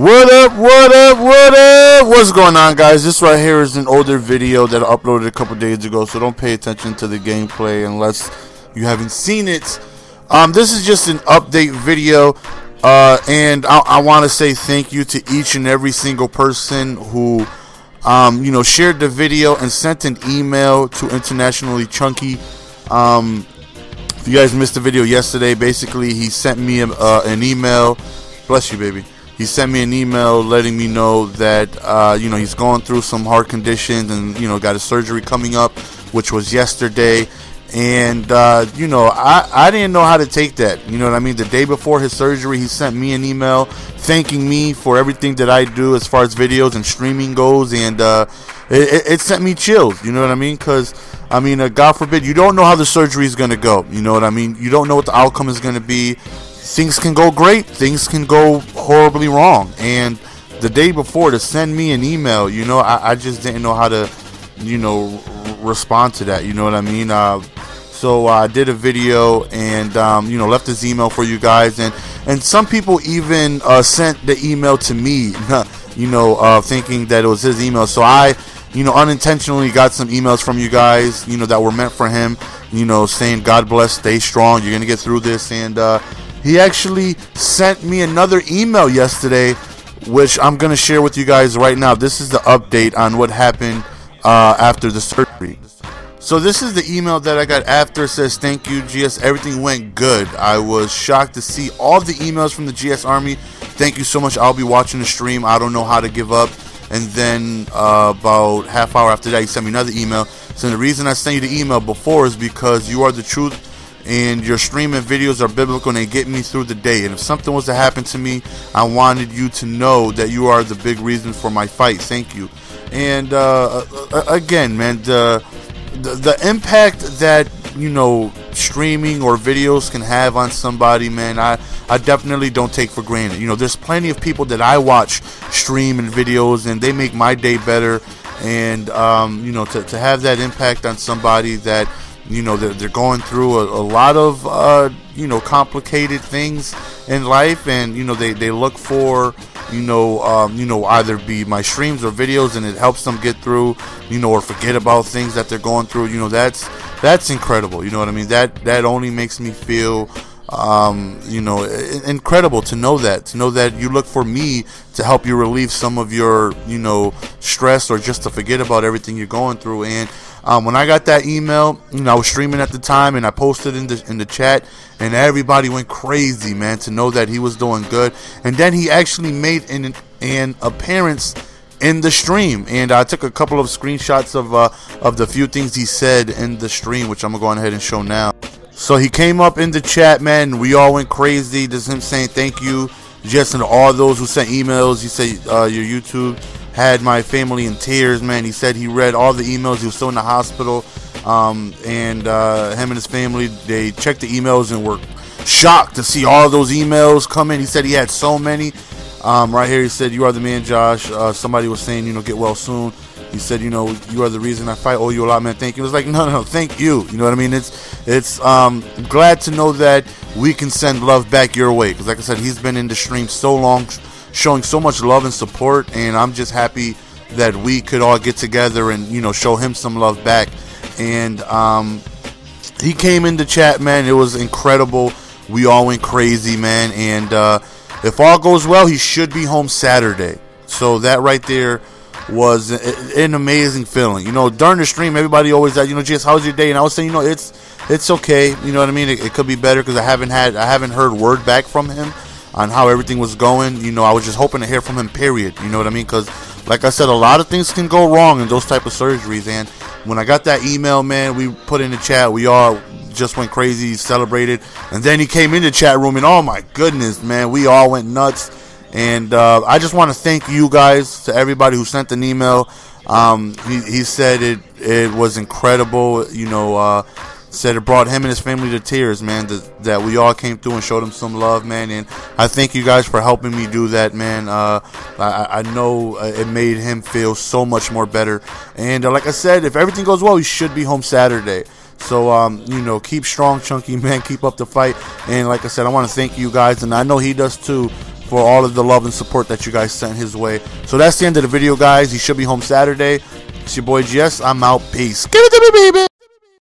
What up, what up, what up? What's going on, guys? This right here is an older video that I uploaded a couple days ago, so don't pay attention to the gameplay unless you haven't seen it. This is just an update video, and I want to say thank you to each and every single person who you know, shared the video and sent an email to Internationally Chunky. If you guys missed the video yesterday, basically he sent me an email. Bless you, baby. He sent me an email letting me know that, you know, he's going through some heart conditions and, you know, got his surgery coming up, which was yesterday. And, you know, I didn't know how to take that. You know what I mean? The day before his surgery, he sent me an email thanking me for everything that I do as far as videos and streaming goes. And it sent me chills. You know what I mean? Because, I mean, God forbid, you don't know how the surgery is going to go. You know what I mean? You don't know what the outcome is going to be. Things can go great, things can go horribly wrong, and the day before to send me an email, you know, I just didn't know how to, you know, respond to that, you know what I mean? So I did a video and, you know, left this email for you guys, and some people even sent the email to me, you know, thinking that it was his email, so I, you know, unintentionally got some emails from you guys, you know, that were meant for him, you know, saying, God bless, stay strong, you're gonna get through this, and, he actually sent me another email yesterday, which I'm going to share with you guys right now. This is the update on what happened after the surgery. So this is the email that I got after. It says, thank you, GS. Everything went good. I was shocked to see all the emails from the GS Army. Thank you so much. I'll be watching the stream. I don't know how to give up. And then about half hour after that, he sent me another email. So the reason I sent you the email before is because you are the truth. And your stream and videos are biblical and they get me through the day. And if something was to happen to me, I wanted you to know that you are the big reason for my fight. Thank you. And again, man, the impact that, you know, streaming or videos can have on somebody, man, I definitely don't take for granted. You know, there's plenty of people that I watch stream and videos and they make my day better. And, you know, to have that impact on somebody that, you know, they're going through a lot of, you know, complicated things in life. And, you know, they look for, you know, either be my streams or videos, and it helps them get through, you know, or forget about things that they're going through. You know, that's incredible. You know what I mean? That only makes me feel, you know, incredible to know that you look for me to help you relieve some of your, you know, stress or just to forget about everything you're going through. And when I got that email, you know, I was streaming at the time and I posted in the chat and everybody went crazy, man, to know that he was doing good. And then he actually made an appearance in the stream, and I took a couple of screenshots of the few things he said in the stream, which I'm gonna go on ahead and show now. So he came up in the chat, man, and we all went crazy. This is him saying thank you, Jess, and all those who sent emails. He said your YouTube had my family in tears, man. He said he read all the emails. He was still in the hospital, and him and his family, they checked the emails and were shocked to see all those emails come in. He said he had so many. Right here, he said, you are the man, Josh. Somebody was saying, you know, get well soon. He said, you know, you are the reason I fight. Oh, you a lot, man. Thank you. It was like, no, thank you. You know what I mean? It's glad to know that we can send love back your way. Because like I said, he's been in the stream so long, showing so much love and support. And I'm just happy that we could all get together and, you know, show him some love back. And he came in the chat, man. It was incredible. We all went crazy, man. And if all goes well, he should be home Saturday. So that right there was an amazing feeling. You know, during the stream, everybody always said, you know, GS, how's your day? And I was saying, you know, it's okay. You know what I mean? It could be better because I haven't heard word back from him on how everything was going. You know, I was just hoping to hear from him, period. You know what I mean? Because like I said, a lot of things can go wrong in those type of surgeries. And when I got that email, man, we put in the chat, we all just went crazy, celebrated. And then he came in the chat room and oh my goodness, man, we all went nuts. And I just want to thank you guys, to everybody who sent an email. He said it was incredible. You know, said it brought him and his family to tears, man, that we all came through and showed him some love, man. And I thank you guys for helping me do that, man. I know it made him feel so much more better. And like I said, if everything goes well, he should be home Saturday. So, you know, keep strong, Chunky, man. Keep up the fight. And like I said, I want to thank you guys. And I know he does too. for all of the love and support that you guys sent his way. So that's the end of the video, guys. He should be home Saturday. It's your boy GS. I'm out. Peace. Give it to me, baby.